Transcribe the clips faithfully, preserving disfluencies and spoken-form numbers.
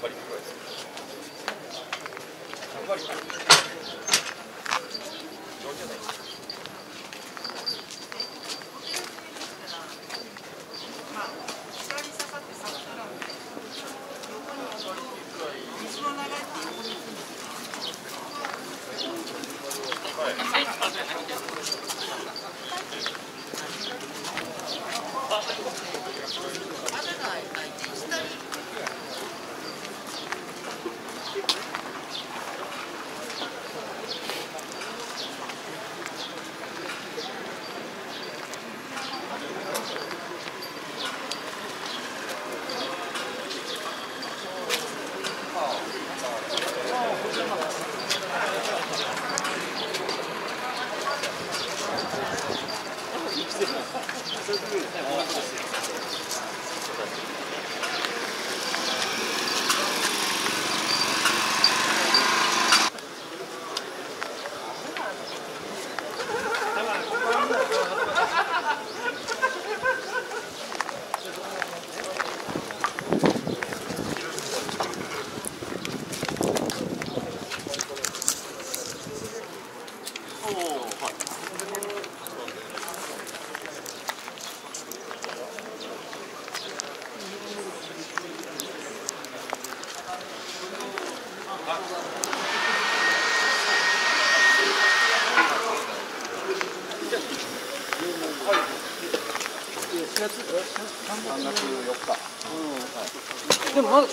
張りっぽいです。頑張りっぽい。上手じゃないですか。でもまだ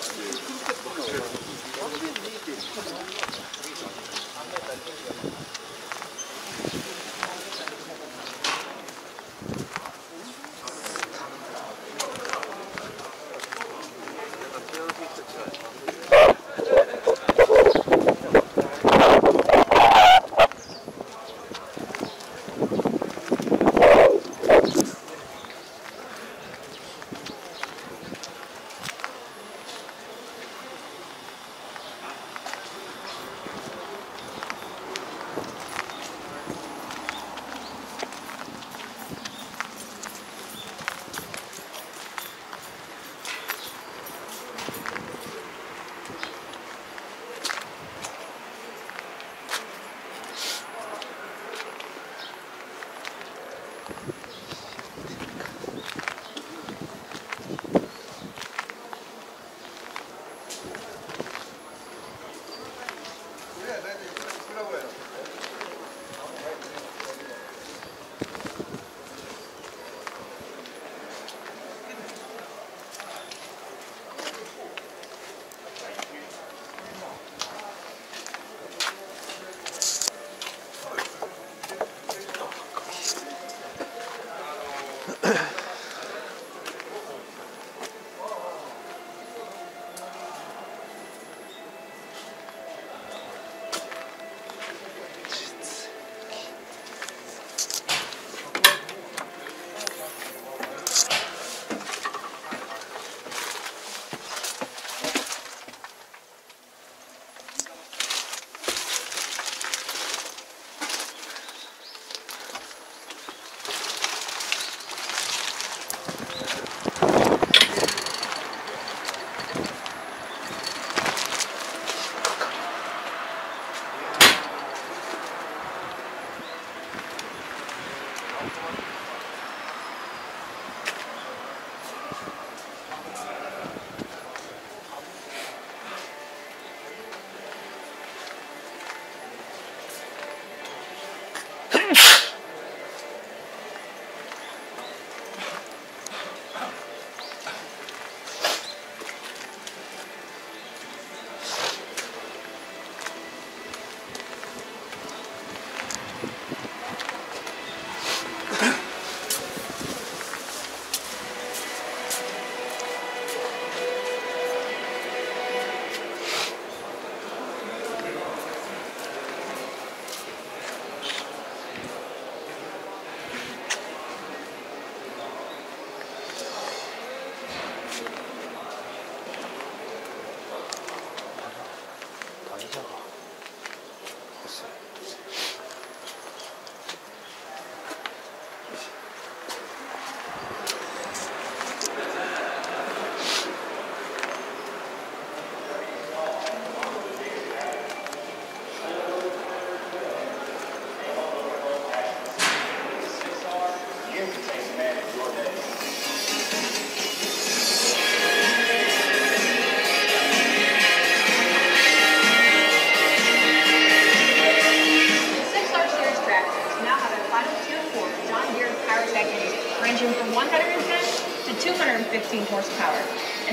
horsepower.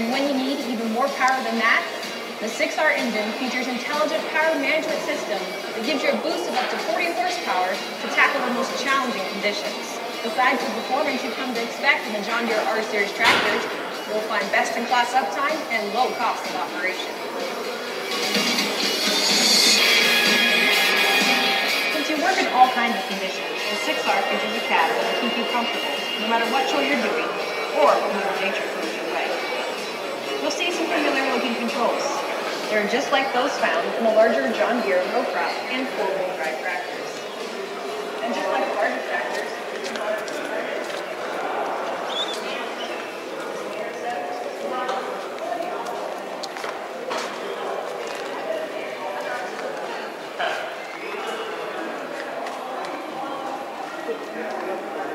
And when you need even more power than that, the six R engine features intelligent power management system that gives you a boost of up to forty horsepower to tackle the most challenging conditions. Besides the performance you come to expect in the John Deere R-Series tractors, you'll find best-in-class uptime and low cost of operation. Since you work in all kinds of conditions, the six R features a cab that will keep you comfortable, no matter what show you're doing or whatever nature throws your way. You'll see some familiar-looking controls. They're just like those found in the larger John Deere row crop and four-wheel drive tractors. And just like larger tractors, yeah.